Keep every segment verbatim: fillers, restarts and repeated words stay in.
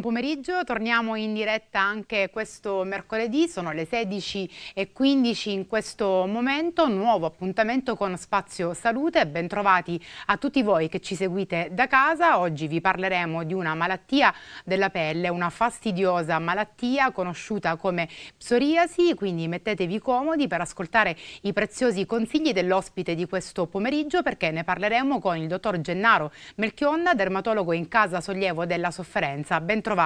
Pomeriggio, torniamo in diretta anche questo mercoledì, sono le sedici e quindici in questo momento, nuovo appuntamento con Spazio Salute, bentrovati a tutti voi che ci seguite da casa. Oggi vi parleremo di una malattia della pelle, una fastidiosa malattia conosciuta come psoriasi, quindi mettetevi comodi per ascoltare i preziosi consigli dell'ospite di questo pomeriggio, perché ne parleremo con il dottor Gennaro Melchionda, dermatologo in Casa Sollievo della Sofferenza. Bentrovati.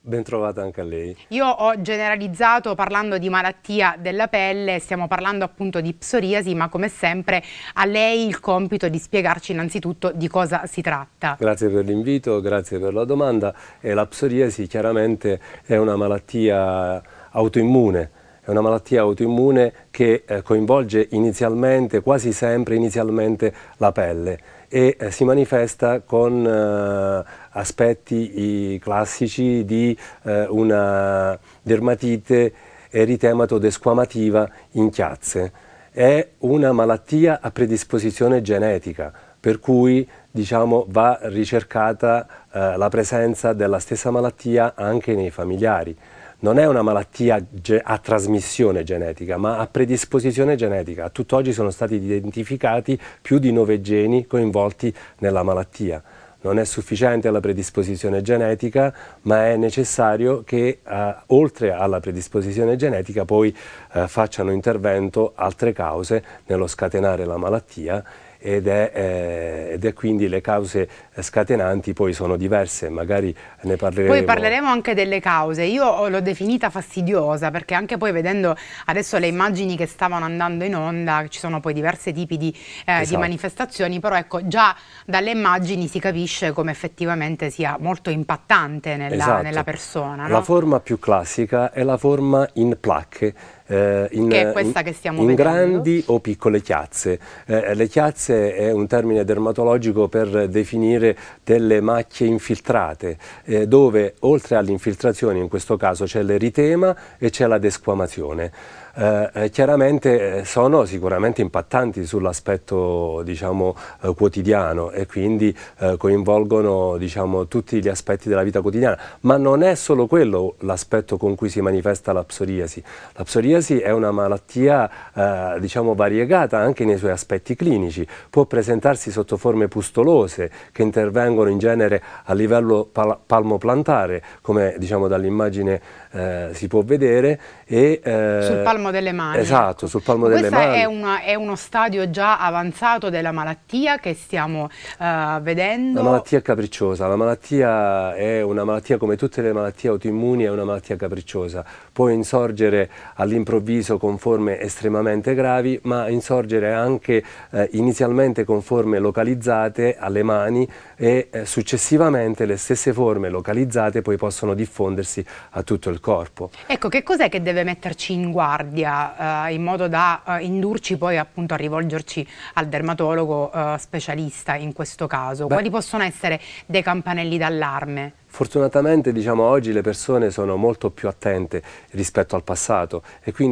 Bentrovata anche a lei. Io ho generalizzato parlando di malattia della pelle, stiamo parlando appunto di psoriasi, ma come sempre a lei il compito di spiegarci innanzitutto di cosa si tratta. Grazie per l'invito, grazie per la domanda. E la psoriasi chiaramente è una malattia autoimmune, è una malattia autoimmune che coinvolge inizialmente, quasi sempre inizialmente, la pelle e si manifesta con eh, aspetti i, classici di eh, una dermatite eritematodesquamativa in chiazze. È una malattia a predisposizione genetica, per cui diciamo, va ricercata eh, la presenza della stessa malattia anche nei familiari. Non è una malattia a trasmissione genetica, ma a predisposizione genetica. A tutt'oggi sono stati identificati più di nove geni coinvolti nella malattia. Non è sufficiente la predisposizione genetica, ma è necessario che eh, oltre alla predisposizione genetica poi eh, facciano intervento altre cause nello scatenare la malattia. Ed è, eh, ed è quindi le cause scatenanti poi sono diverse, magari ne parleremo. Poi parleremo anche delle cause. Io l'ho definita fastidiosa perché anche poi vedendo adesso le immagini che stavano andando in onda, ci sono poi diversi tipi di, eh, esatto. di manifestazioni, però ecco già dalle immagini si capisce come effettivamente sia molto impattante nella, esatto. nella persona, no? La forma più classica è la forma in placche. Eh, in, che è questa che stiamo in vedendo. Grandi o piccole chiazze. Eh, le chiazze è un termine dermatologico per definire delle macchie infiltrate, eh, dove oltre all'infiltrazione in questo caso c'è l'eritema e c'è la desquamazione. Eh, chiaramente sono sicuramente impattanti sull'aspetto diciamo, eh, quotidiano e quindi eh, coinvolgono diciamo, tutti gli aspetti della vita quotidiana, ma non è solo quello l'aspetto con cui si manifesta la psoriasi. La psoriasi è una malattia eh, diciamo variegata anche nei suoi aspetti clinici, può presentarsi sotto forme pustolose che intervengono in genere a livello pal palmoplantare, come diciamo dall'immagine eh, si può vedere. E, eh, sul palmo delle mani. Esatto, sul palmo delle mani. È, una, è uno stadio già avanzato della malattia che stiamo eh, vedendo. La malattia capricciosa, la malattia è una malattia come tutte le malattie autoimmuni, è una malattia capricciosa, può insorgere all'improvviso improvviso con forme estremamente gravi, ma insorgere anche eh, inizialmente con forme localizzate alle mani e eh, successivamente le stesse forme localizzate poi possono diffondersi a tutto il corpo. Ecco, che cos'è che deve metterci in guardia eh, in modo da eh, indurci poi appunto a rivolgerci al dermatologo eh, specialista in questo caso? Beh, quali possono essere dei campanelli d'allarme? Fortunatamente diciamo, oggi le persone sono molto più attente rispetto al passato e quindi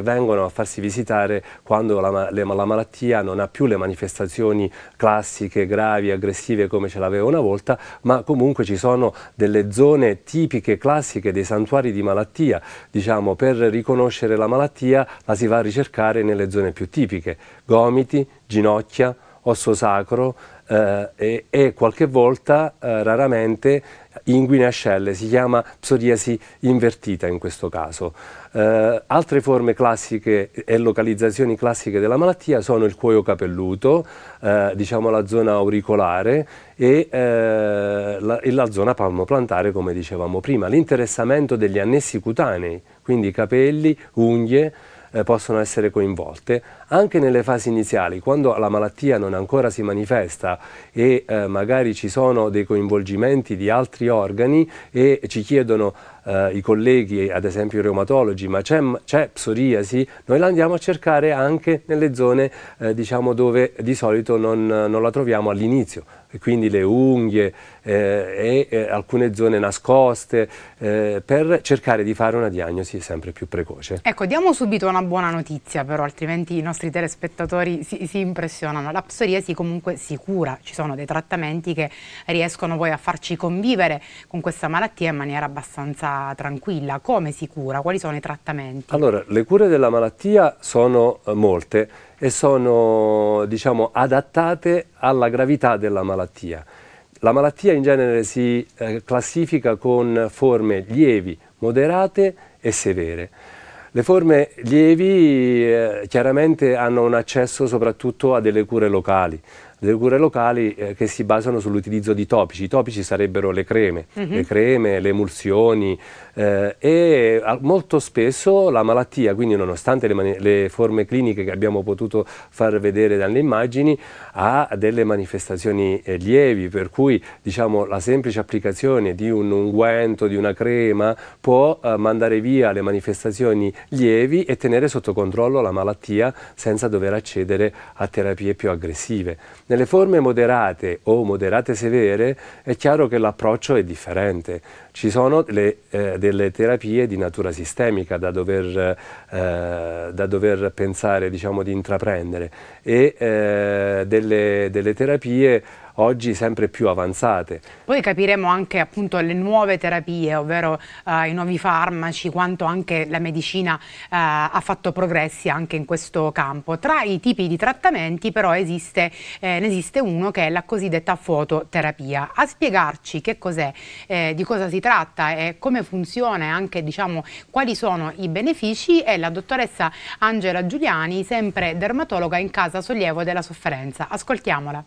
vengono a farsi visitare quando la, la malattia non ha più le manifestazioni classiche, gravi, aggressive come ce l'aveva una volta, ma comunque ci sono delle zone tipiche, classiche, dei santuari di malattia. Diciamo, per riconoscere la malattia la si va a ricercare nelle zone più tipiche, gomiti, ginocchia, osso sacro eh, e, e qualche volta eh, raramente inguine ascelle, si chiama psoriasi invertita in questo caso. Eh, altre forme classiche e localizzazioni classiche della malattia sono il cuoio capelluto, eh, diciamo la zona auricolare e, eh, la, e la zona palmoplantare come dicevamo prima, l'interessamento degli annessi cutanei, quindi capelli, unghie, Eh, possono essere coinvolte anche nelle fasi iniziali, quando la malattia non ancora si manifesta e eh, magari ci sono dei coinvolgimenti di altri organi e ci chiedono eh, i colleghi, ad esempio i reumatologi, ma c'è psoriasi, noi la andiamo a cercare anche nelle zone eh, diciamo dove di solito non, non la troviamo all'inizio, quindi le unghie eh, e eh, alcune zone nascoste, eh, per cercare di fare una diagnosi sempre più precoce. Ecco, diamo subito una buona notizia però, altrimenti i nostri telespettatori si, si impressionano. La psoriasi comunque si cura, ci sono dei trattamenti che riescono poi a farci convivere con questa malattia in maniera abbastanza tranquilla. Come si cura? Quali sono i trattamenti? Allora, le cure della malattia sono eh, molte e sono, diciamo, adattate alla gravità della malattia. La malattia in genere si eh, classifica con forme lievi, moderate e severe. Le forme lievi eh, chiaramente hanno un accesso soprattutto a delle cure locali, delle cure locali eh, che si basano sull'utilizzo di topici. I topici sarebbero le creme, mm-hmm. le creme, le emulsioni eh, e molto spesso la malattia, quindi nonostante le, le forme cliniche che abbiamo potuto far vedere dalle immagini, ha delle manifestazioni eh, lievi, per cui diciamo la semplice applicazione di un unguento, di una crema può eh, mandare via le manifestazioni lievi e tenere sotto controllo la malattia senza dover accedere a terapie più aggressive. Nelle forme moderate o moderate severe è chiaro che l'approccio è differente. Ci sono le, eh, delle terapie di natura sistemica da dover, eh, da dover pensare, diciamo, di intraprendere, e eh, delle, delle terapie oggi sempre più avanzate. Poi capiremo anche appunto le nuove terapie, ovvero eh, i nuovi farmaci, quanto anche la medicina eh, ha fatto progressi anche in questo campo. Tra i tipi di trattamenti però esiste, eh, ne esiste uno che è la cosiddetta fototerapia. A spiegarci che cos'è, eh, di cosa si tratta e come funziona e anche, diciamo, quali sono i benefici è la dottoressa Angela Giuliani, sempre dermatologa in Casa Sollievo della Sofferenza. Ascoltiamola.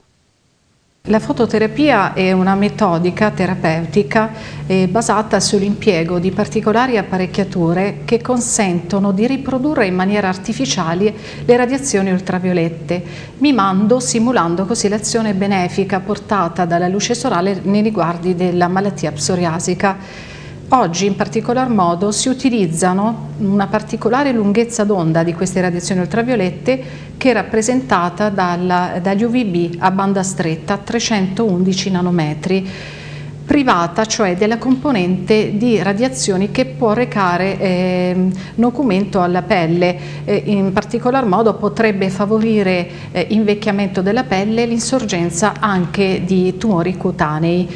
La fototerapia è una metodica terapeutica eh, basata sull'impiego di particolari apparecchiature che consentono di riprodurre in maniera artificiale le radiazioni ultraviolette, mimando, simulando così l'azione benefica portata dalla luce solare nei riguardi della malattia psoriasica. Oggi in particolar modo si utilizzano una particolare lunghezza d'onda di queste radiazioni ultraviolette che è rappresentata dalla, dagli U V B a banda stretta trecentoundici nanometri, privata cioè della componente di radiazioni che può recare eh, nocumento alla pelle, eh, in particolar modo potrebbe favorire eh, invecchiamento della pelle e l'insorgenza anche di tumori cutanei.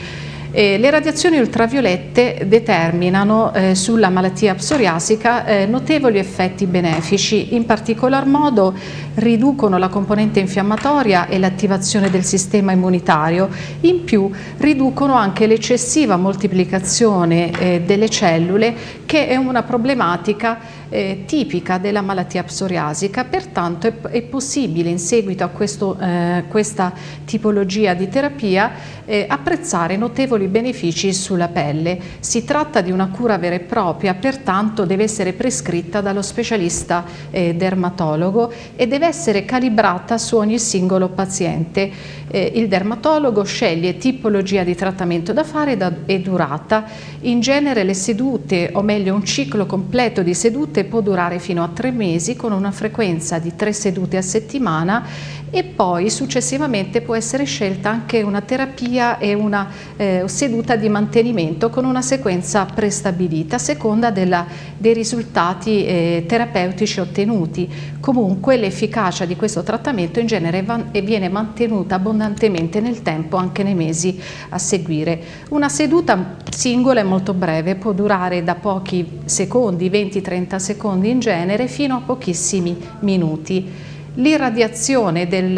Eh, le radiazioni ultraviolette determinano eh, sulla malattia psoriasica eh, notevoli effetti benefici, in particolar modo riducono la componente infiammatoria e l'attivazione del sistema immunitario, in più riducono anche l'eccessiva moltiplicazione eh, delle cellule, che è una problematica Eh, tipica della malattia psoriasica. Pertanto è, è possibile, in seguito a questo, eh, questa tipologia di terapia, eh, apprezzare notevoli benefici sulla pelle. Si tratta di una cura vera e propria, pertanto deve essere prescritta dallo specialista eh, dermatologo e deve essere calibrata su ogni singolo paziente. Eh, il dermatologo sceglie tipologia di trattamento da fare da, e durata. In genere le sedute, o meglio un ciclo completo di sedute, può durare fino a tre mesi con una frequenza di tre sedute a settimana, e poi successivamente può essere scelta anche una terapia e una eh, seduta di mantenimento con una sequenza prestabilita a seconda della, dei risultati eh, terapeutici ottenuti. Comunque l'efficacia di questo trattamento in genere van, viene mantenuta abbondantemente nel tempo, anche nei mesi a seguire. Una seduta singola è molto breve, può durare da pochi secondi, venti trenta secondi in genere, fino a pochissimi minuti. L'irradiazione del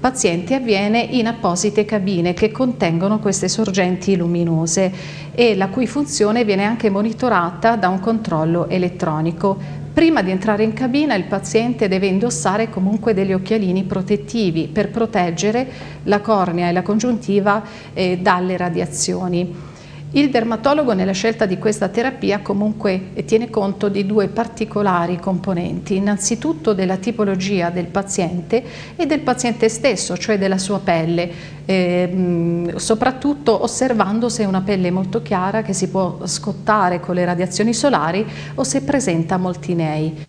paziente avviene in apposite cabine che contengono queste sorgenti luminose e la cui funzione viene anche monitorata da un controllo elettronico. Prima di entrare in cabina il paziente deve indossare comunque degli occhialini protettivi per proteggere la cornea e la congiuntiva eh, dalle radiazioni. Il dermatologo nella scelta di questa terapia comunque tiene conto di due particolari componenti, innanzitutto della tipologia del paziente e del paziente stesso, cioè della sua pelle, eh, soprattutto osservando se è una pelle molto chiara che si può scottare con le radiazioni solari o se presenta molti nei.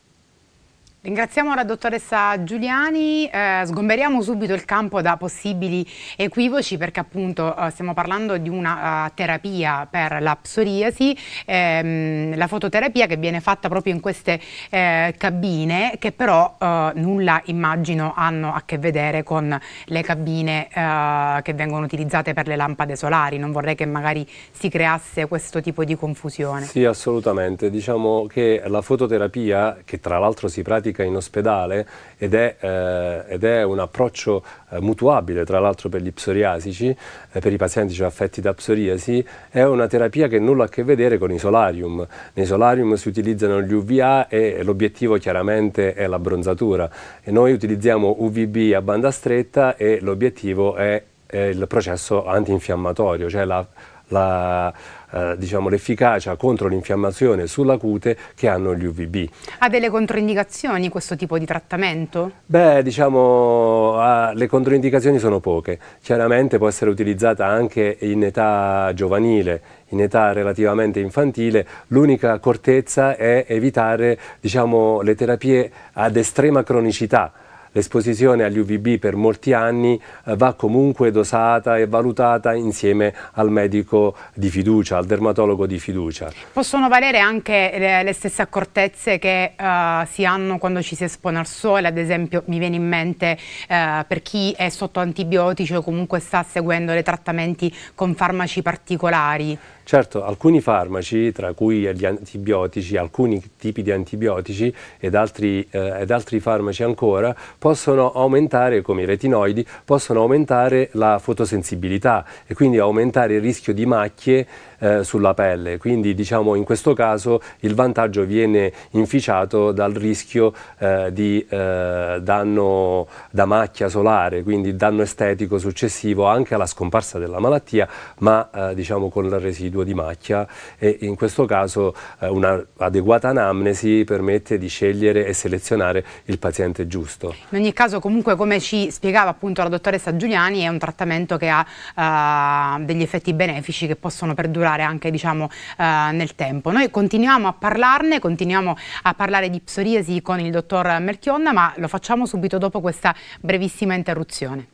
Ringraziamo ora la dottoressa Giuliani, eh, sgomberiamo subito il campo da possibili equivoci perché appunto eh, stiamo parlando di una uh, terapia per la psoriasi, ehm, la fototerapia che viene fatta proprio in queste eh, cabine che però eh, nulla immagino hanno a che vedere con le cabine eh, che vengono utilizzate per le lampade solari, non vorrei che magari si creasse questo tipo di confusione. Sì, assolutamente, diciamo che la fototerapia, che tra l'altro si pratica in ospedale ed è, eh, ed è un approccio eh, mutuabile tra l'altro per gli psoriasici, eh, per i pazienti cioè affetti da psoriasi, è una terapia che nulla ha a che vedere con i solarium. Nei solarium si utilizzano gli U V A e l'obiettivo chiaramente è l'abbronzatura e noi utilizziamo U V B a banda stretta e l'obiettivo è, è il processo antinfiammatorio, cioè la, la Eh, diciamo, l'efficacia contro l'infiammazione sulla cute che hanno gli U V B. Ha delle controindicazioni questo tipo di trattamento? Beh, diciamo, eh, le controindicazioni sono poche. Chiaramente può essere utilizzata anche in età giovanile, in età relativamente infantile. L'unica accortezza è evitare, diciamo, le terapie ad estrema cronicità. L'esposizione agli U V B per molti anni eh, va comunque dosata e valutata insieme al medico di fiducia, al dermatologo di fiducia. Possono valere anche le, le stesse accortezze che eh, si hanno quando ci si espone al sole, ad esempio mi viene in mente eh, per chi è sotto antibiotici o comunque sta seguendo dei trattamenti con farmaci particolari? Certo, alcuni farmaci, tra cui gli antibiotici, alcuni tipi di antibiotici ed altri, eh, ed altri farmaci ancora, possono aumentare, come i retinoidi, possono aumentare la fotosensibilità e quindi aumentare il rischio di macchie eh, sulla pelle. Quindi, diciamo, in questo caso il vantaggio viene inficiato dal rischio eh, di eh, danno da macchia solare, quindi danno estetico successivo anche alla scomparsa della malattia, ma eh, diciamo con il residuo di macchia, e in questo caso eh, un'adeguata anamnesi permette di scegliere e selezionare il paziente giusto. In ogni caso, comunque, come ci spiegava appunto la dottoressa Giuliani, è un trattamento che ha uh, degli effetti benefici che possono perdurare anche, diciamo, uh, nel tempo. Noi continuiamo a parlarne, continuiamo a parlare di psoriasi con il dottor Melchionda, ma lo facciamo subito dopo questa brevissima interruzione.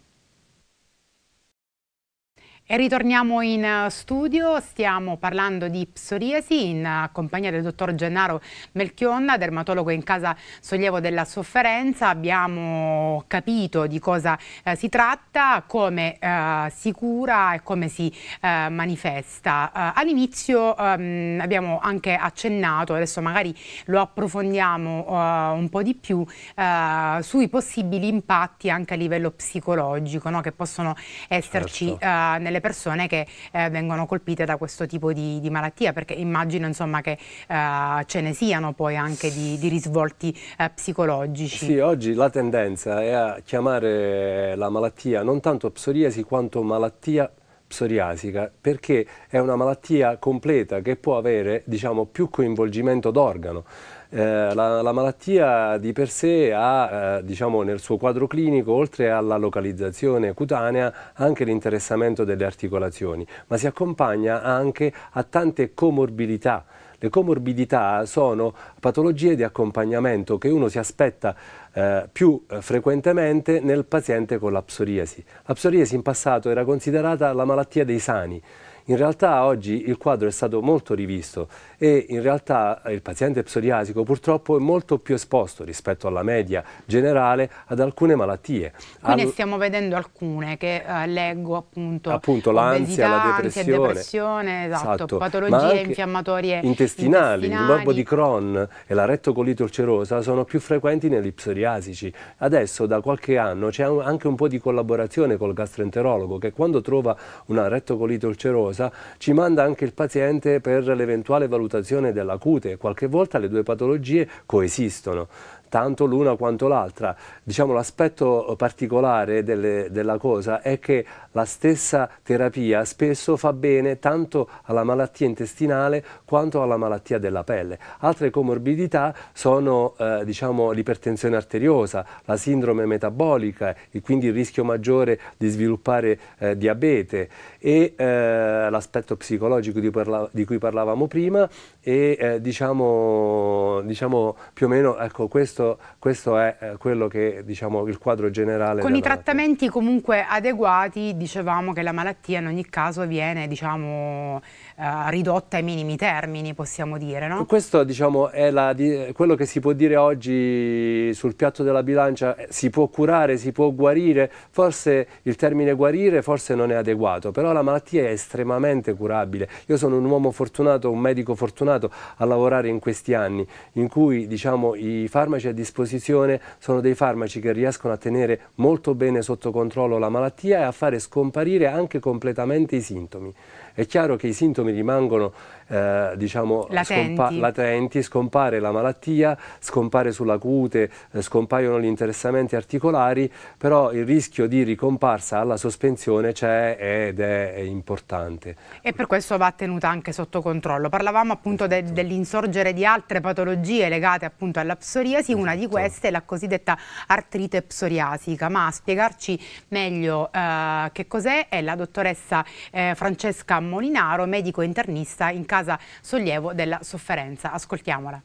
E ritorniamo in studio, stiamo parlando di psoriasi in compagnia del dottor Gennaro Melchionda, dermatologo in Casa Sollievo della Sofferenza. Abbiamo capito di cosa eh, si tratta, come eh, si cura e come si eh, manifesta. Eh, all'inizio ehm, abbiamo anche accennato, adesso magari lo approfondiamo eh, un po' di più, eh, sui possibili impatti anche a livello psicologico, no? Che possono esserci, certo, eh, nelle persone che eh, vengono colpite da questo tipo di, di malattia, perché immagino, insomma, che eh, ce ne siano poi anche di, di risvolti eh, psicologici. Sì, oggi la tendenza è a chiamare la malattia non tanto psoriasi quanto malattia psoriasica, perché è una malattia completa che può avere, diciamo, più coinvolgimento d'organo. Eh, la, la malattia di per sé ha, eh, diciamo, nel suo quadro clinico, oltre alla localizzazione cutanea, anche l'interessamento delle articolazioni, ma si accompagna anche a tante comorbidità. Le comorbidità sono patologie di accompagnamento che uno si aspetta eh, più eh, frequentemente nel paziente con la psoriasi. La psoriasi in passato era considerata la malattia dei sani. In realtà oggi il quadro è stato molto rivisto e in realtà il paziente psoriasico purtroppo è molto più esposto rispetto alla media generale ad alcune malattie. Qui ne Al... stiamo vedendo alcune che eh, leggo, appunto, appunto l'ansia, la depressione, depressione esatto, esatto, patologie infiammatorie intestinali, intestinali, il morbo di Crohn e la rettocolite ulcerosa sono più frequenti negli psoriasici. Adesso da qualche anno c'è anche un po' di collaborazione col gastroenterologo che quando trova una rettocolite ulcerosa ci manda anche il paziente per l'eventuale valutazione della cute. Qualche volta le due patologie coesistono. tanto l'una quanto l'altra. Diciamo, l'aspetto particolare delle, della cosa è che la stessa terapia spesso fa bene tanto alla malattia intestinale quanto alla malattia della pelle. Altre comorbidità sono eh, diciamo, l'ipertensione arteriosa, la sindrome metabolica e quindi il rischio maggiore di sviluppare eh, diabete, e eh, l'aspetto psicologico di, parla di cui parlavamo prima, e eh, diciamo, diciamo più o meno, ecco, questo, questo è eh, quello che, diciamo, il quadro generale. Con i trattamenti comunque adeguati dicevamo che la malattia in ogni caso viene, diciamo, eh, ridotta ai minimi termini, possiamo dire, no? Questo, diciamo, è la, di, quello che si può dire oggi sul piatto della bilancia. Si può curare, si può guarire, forse il termine guarire forse non è adeguato, però la malattia è estremamente curabile. Io sono un uomo fortunato, un medico fortunato a lavorare in questi anni in cui, diciamo, i farmaci a disposizione sono dei farmaci che riescono a tenere molto bene sotto controllo la malattia e a fare scomparire anche completamente i sintomi. È chiaro che i sintomi rimangono eh, diciamo, latenti. Scompa latenti, scompare la malattia, scompare sulla cute, eh, scompaiono gli interessamenti articolari, però il rischio di ricomparsa alla sospensione c'è ed è, è importante. E per questo va tenuta anche sotto controllo. Parlavamo appunto de dell'insorgere di altre patologie legate appunto alla psoriasi, esatto. Una di queste è la cosiddetta artrite psoriasica, ma a spiegarci meglio eh, che cos'è è la dottoressa eh, Francesca Molinaro, medico internista in Casa Sollievo della Sofferenza. Ascoltiamola.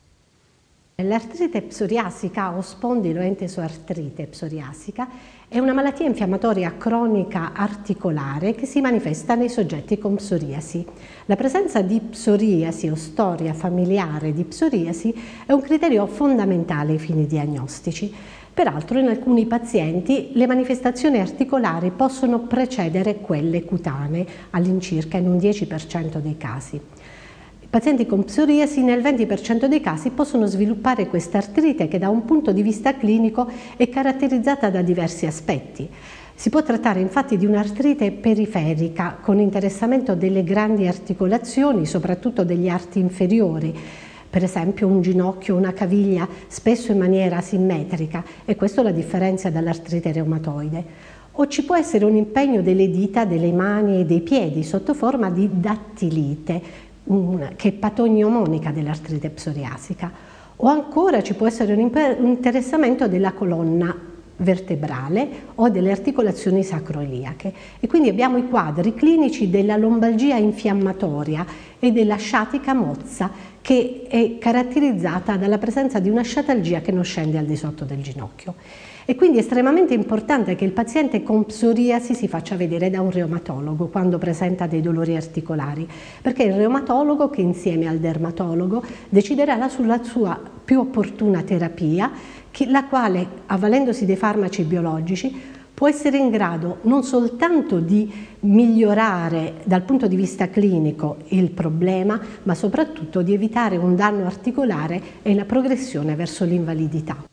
L'artrite psoriasica o spondiloentesoartrite psoriasica è una malattia infiammatoria cronica articolare che si manifesta nei soggetti con psoriasi. La presenza di psoriasi o storia familiare di psoriasi è un criterio fondamentale ai fini diagnostici. Peraltro in alcuni pazienti le manifestazioni articolari possono precedere quelle cutanee all'incirca in un dieci per cento dei casi. I pazienti con psoriasi nel venti per cento dei casi possono sviluppare questa artrite che da un punto di vista clinico è caratterizzata da diversi aspetti. Si può trattare infatti di un'artrite periferica con interessamento delle grandi articolazioni, soprattutto degli arti inferiori, per esempio un ginocchio, una caviglia, spesso in maniera asimmetrica, e questo la differenzia dall'artrite reumatoide. O ci può essere un impegno delle dita, delle mani e dei piedi sotto forma di dattilite, che è patognomonica dell'artrite psoriasica. O ancora ci può essere un interessamento della colonna vertebrale o delle articolazioni sacroiliache. E quindi abbiamo i quadri clinici della lombalgia infiammatoria e della sciatica mozza, che è caratterizzata dalla presenza di una sciatalgia che non scende al di sotto del ginocchio. E quindi è estremamente importante che il paziente con psoriasi si faccia vedere da un reumatologo quando presenta dei dolori articolari, perché è il reumatologo che insieme al dermatologo deciderà sulla sua più opportuna terapia, la quale, avvalendosi dei farmaci biologici, può essere in grado non soltanto di migliorare dal punto di vista clinico il problema, ma soprattutto di evitare un danno articolare e la progressione verso l'invalidità.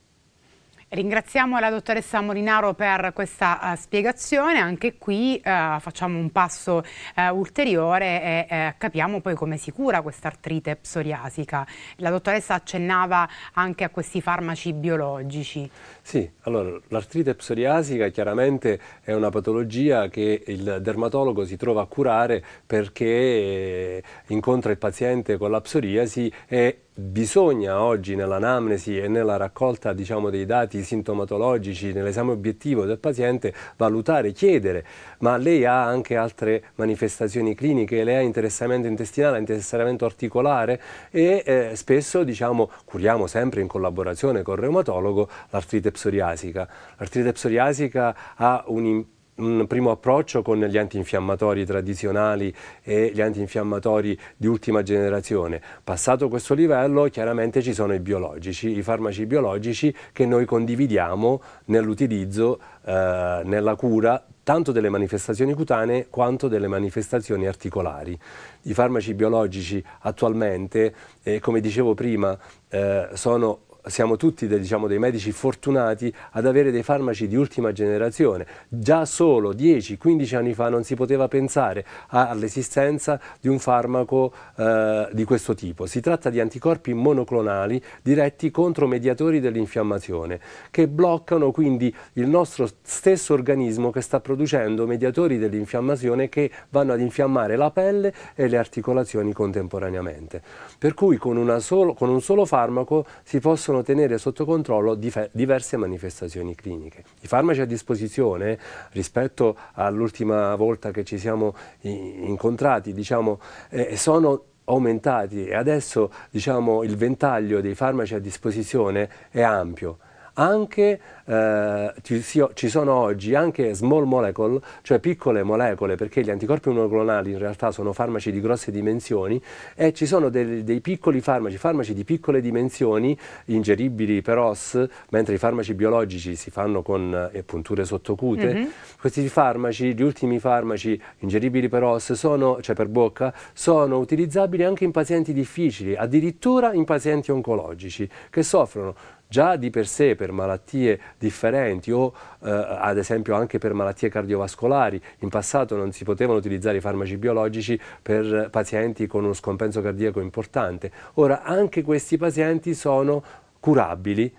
Ringraziamo la dottoressa Molinaro per questa uh, spiegazione. Anche qui uh, facciamo un passo uh, ulteriore e uh, capiamo poi come si cura questa artrite psoriasica. La dottoressa accennava anche a questi farmaci biologici. Sì, allora l'artrite psoriasica chiaramente è una patologia che il dermatologo si trova a curare perché incontra il paziente con la psoriasi e bisogna oggi nell'anamnesi e nella raccolta, diciamo, dei dati sintomatologici, nell'esame obiettivo del paziente, valutare, chiedere, ma lei ha anche altre manifestazioni cliniche, lei ha interessamento intestinale, interessamento articolare, e eh, spesso, diciamo, curiamo sempre in collaborazione col reumatologo l'artrite psoriasica. L'artrite psoriasica ha un un primo approccio con gli antinfiammatori tradizionali e gli antinfiammatori di ultima generazione. Passato questo livello, chiaramente ci sono i biologici, i farmaci biologici che noi condividiamo nell'utilizzo, eh, nella cura, tanto delle manifestazioni cutanee quanto delle manifestazioni articolari. I farmaci biologici attualmente, eh, come dicevo prima, eh, sono siamo tutti dei, diciamo, dei medici fortunati ad avere dei farmaci di ultima generazione. Già solo dieci quindici anni fa non si poteva pensare all'esistenza di un farmaco eh, di questo tipo. Si tratta di anticorpi monoclonali diretti contro mediatori dell'infiammazione, che bloccano quindi il nostro stesso organismo che sta producendo mediatori dell'infiammazione che vanno ad infiammare la pelle e le articolazioni contemporaneamente. Per cui con, una solo, con un solo farmaco si possono tenere sotto controllo diverse manifestazioni cliniche. I farmaci a disposizione, rispetto all'ultima volta che ci siamo incontrati, diciamo, eh, sono aumentati e adesso, diciamo, il ventaglio dei farmaci a disposizione è ampio. Anche eh, ci sono oggi anche small molecule, cioè piccole molecole, perché gli anticorpi monoclonali in realtà sono farmaci di grosse dimensioni, e ci sono dei, dei piccoli farmaci, farmaci di piccole dimensioni, ingeribili per O S, mentre i farmaci biologici si fanno con eh, punture sottocute. Mm-hmm. Questi farmaci, gli ultimi farmaci ingeribili per O S, sono, cioè per bocca, sono utilizzabili anche in pazienti difficili, addirittura in pazienti oncologici, che soffrono già di per sé per malattie differenti o eh, ad esempio anche per malattie cardiovascolari. In passato non si potevano utilizzare i farmaci biologici per pazienti con uno scompenso cardiaco importante. Ora anche questi pazienti sono curabili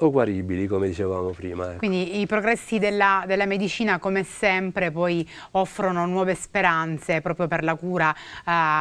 o guaribili, come dicevamo prima. Ecco. Quindi i progressi della, della medicina, come sempre, poi offrono nuove speranze proprio per la cura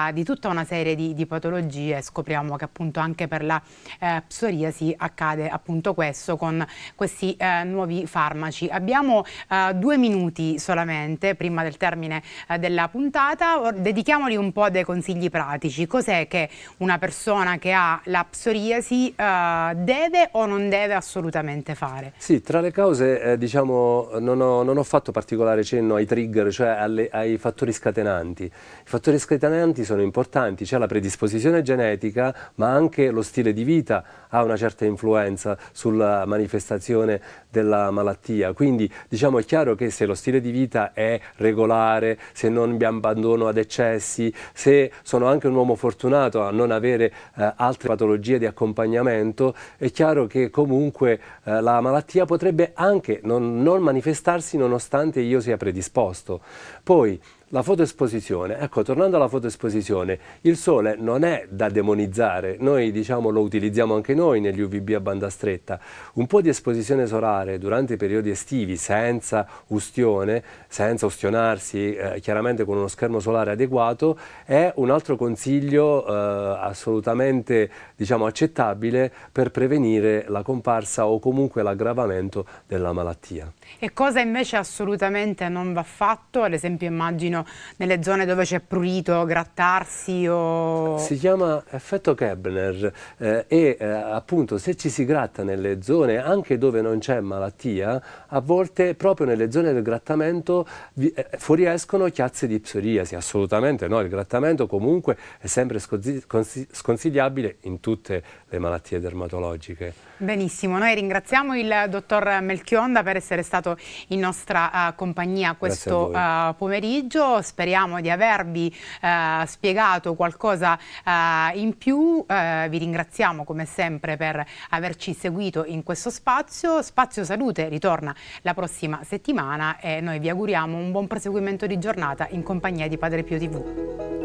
eh, di tutta una serie di, di patologie. Scopriamo che appunto anche per la eh, psoriasi accade appunto questo con questi eh, nuovi farmaci. Abbiamo eh, due minuti solamente prima del termine eh, della puntata, dedichiamoli un po' a dei consigli pratici. Cos'è che una persona che ha la psoriasi eh, deve o non deve assolutamente assolutamente fare? Sì, tra le cause eh, diciamo non ho, non ho fatto particolare cenno ai trigger, cioè alle, ai fattori scatenanti. I fattori scatenanti sono importanti, c'è cioè la predisposizione genetica, ma anche lo stile di vita ha una certa influenza sulla manifestazione della malattia. Quindi diciamo è chiaro che se lo stile di vita è regolare, se non mi abbandono ad eccessi, se sono anche un uomo fortunato a non avere eh, altre patologie di accompagnamento, è chiaro che comunque Comunque eh, la malattia potrebbe anche non, non manifestarsi nonostante io sia predisposto. Poi la fotoesposizione, ecco, tornando alla fotoesposizione, il sole non è da demonizzare, noi diciamo lo utilizziamo anche noi negli U V B a banda stretta. Un po' di esposizione solare durante i periodi estivi, senza ustione, senza ustionarsi, eh, chiaramente con uno schermo solare adeguato, è un altro consiglio eh, assolutamente, diciamo, accettabile per prevenire la comparsa o comunque l'aggravamento della malattia. E cosa invece assolutamente non va fatto? Ad esempio immagino nelle zone dove c'è prurito, grattarsi o... Si chiama effetto Kebner eh, e eh, appunto se ci si gratta nelle zone anche dove non c'è malattia, a volte proprio nelle zone del grattamento vi, eh, fuoriescono chiazze di psoriasi. Assolutamente no, il grattamento comunque è sempre sconsigliabile in tutte le malattie dermatologiche. Benissimo, noi ringraziamo il dottor Melchionda per essere stato in nostra uh, compagnia questo uh, pomeriggio. Speriamo di avervi eh, spiegato qualcosa eh, in più. Eh, vi ringraziamo come sempre per averci seguito in questo spazio. Spazio Salute ritorna la prossima settimana e noi vi auguriamo un buon proseguimento di giornata in compagnia di Padre Pio tivù.